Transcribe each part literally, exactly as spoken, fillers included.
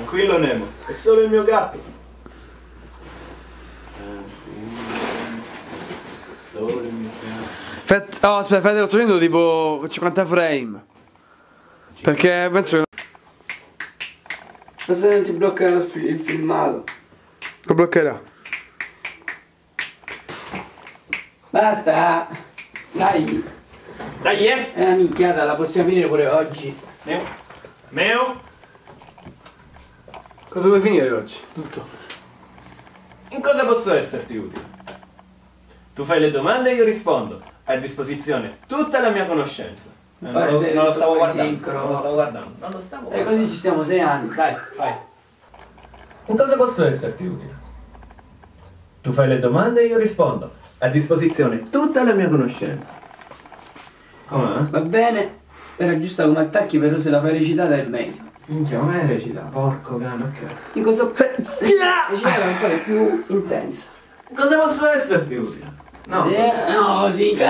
Tranquillo Nemo, è solo il mio gatto. Tranquillo, è solo il mio gatto. Oh, aspetta, aspetta, lo sto vedendo tipo cinquanta frame. Perché penso che... Ma se non ti bloccherà il filmato. Lo bloccherà. Basta. Dai. Dai eh. È una minchiata, la possiamo finire pure oggi. Meo. Meo. Cosa vuoi finire oggi? Tutto. In cosa posso esserti utile? Tu fai le domande e io rispondo. Hai a disposizione tutta la mia conoscenza. Non, non, lo, non, lo stavo guardando, non lo stavo guardando, non lo stavo guardando. E così ci stiamo sei anni. Dai, fai. In cosa posso esserti utile? Tu fai le domande e io rispondo. A disposizione tutta la mia conoscenza. Com'è? Va bene. Era giusta come attacchi, però se la fai recitata è meglio. Minchia, com'è recitata? Porco cane, ok. In cosa posso recitata ancora più intensa. In cosa posso esserti utile? No. Eh, no, sì, che...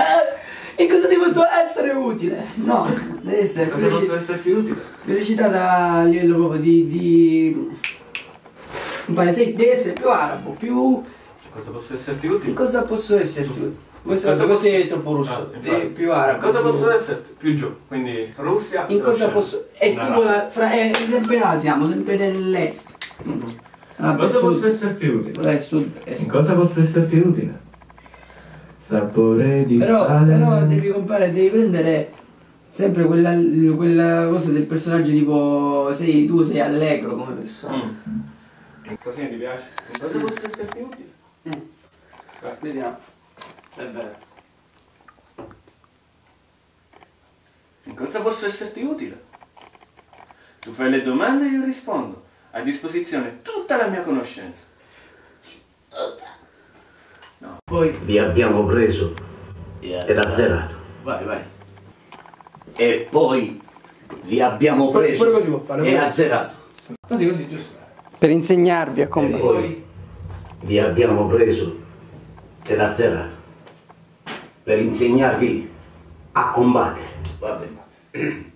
E cosa ti posso essere utile? No, deve essere... Cosa posso esserti utile? Recitata a livello proprio di... di... Un paese deve essere più arabo, più... Cosa posso esserti utile? Cosa posso esserti utile? Questa cosa posso... è troppo russo, ah, è più arabo. Cosa più posso più... esserti? Più giù, quindi Russia... In cosa posso... È tipo la... Fra... È sempre là siamo, sempre nell'est. Mm-hmm. Ah, cosa posso sud... esserti utile? Là è sud-est. In cosa posso esserti utile? Sapore di però, sale. Però devi comprare, devi prendere sempre quella, quella cosa del personaggio tipo sei tu, sei allegro come persona. Mm. E così ti piace? Cosa mm. posso esserti utile? Mm. Vediamo. È bello. In cosa posso esserti utile? Tu fai le domande e io rispondo. A disposizione tutta la mia conoscenza. No. Poi vi abbiamo preso ed azzerato. Vai, vai. E poi vi abbiamo preso pure così può fare, e azzerato. Così, così, giusto. Per insegnarvi a combattere. E poi vi abbiamo preso ed azzerato. Per insegnarvi a combattere. Va bene.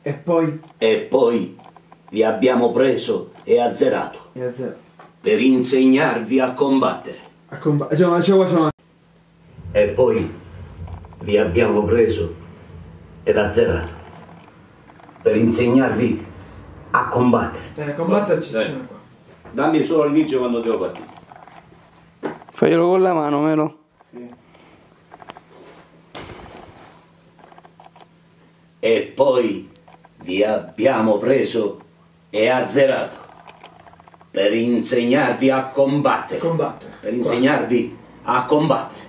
E poi? E poi vi abbiamo preso e azzerato. E azzerato. Per insegnarvi a combattere. A combattere. E poi vi abbiamo preso ed azzerato. Per insegnarvi a combattere. Eh, combatterci sono qua. Dammi solo l'inizio quando devo partire. Faglielo con la mano, vero? Sì. E poi vi abbiamo preso e azzerato. Per insegnarvi a combattere. Combattere. Per insegnarvi a combattere.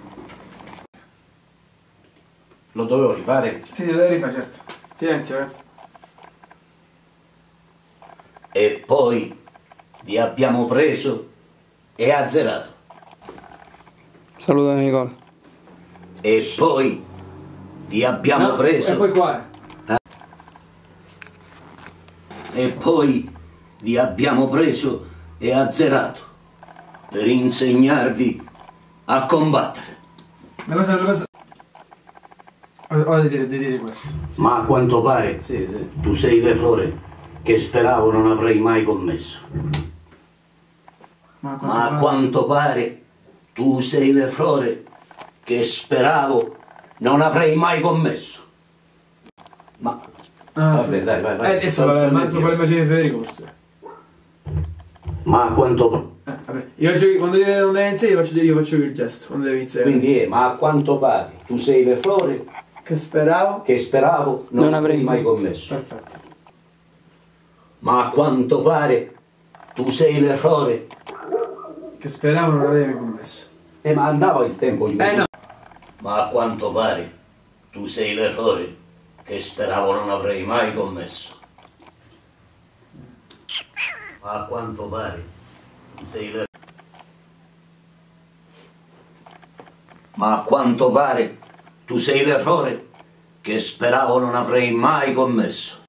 Lo dovevo rifare? Sì, lo devo rifare, certo. Silenzio, ragazzi. E poi vi abbiamo preso e azzerato. Saluta Nicola. E poi vi abbiamo no, preso. E poi qua. Eh? E poi vi abbiamo preso e azzerato per insegnarvi a combattere. Una cosa, una cosa... Ora di dire, di dire questo. Sì, ma a sì. Quanto pare sì, sì. Tu sei l'errore che speravo non avrei mai commesso. Ma a quanto, ma a pare... quanto pare tu sei l'errore che speravo non avrei mai commesso. Ma... Ah, vabbè, dai, vai, vai. Eh, adesso puoi immaginare Federico forse. Ma quanto... Eh, vabbè, io faccio, quando non devi iniziare io faccio, io faccio il gesto, quando devi iniziare. Quindi, eh, ma a quanto pare tu sei l'errore che speravo che speravo non, non avrei mai commesso. Perfetto. Ma a quanto pare tu sei l'errore che speravo non avrei mai commesso. Eh, ma andava il tempo di... Eh, no. Ma a quanto pare tu sei l'errore che speravo non avrei mai commesso. Ma a quanto pare sei l'errore. Ma a quanto pare tu sei l'errore che speravo non avrei mai commesso.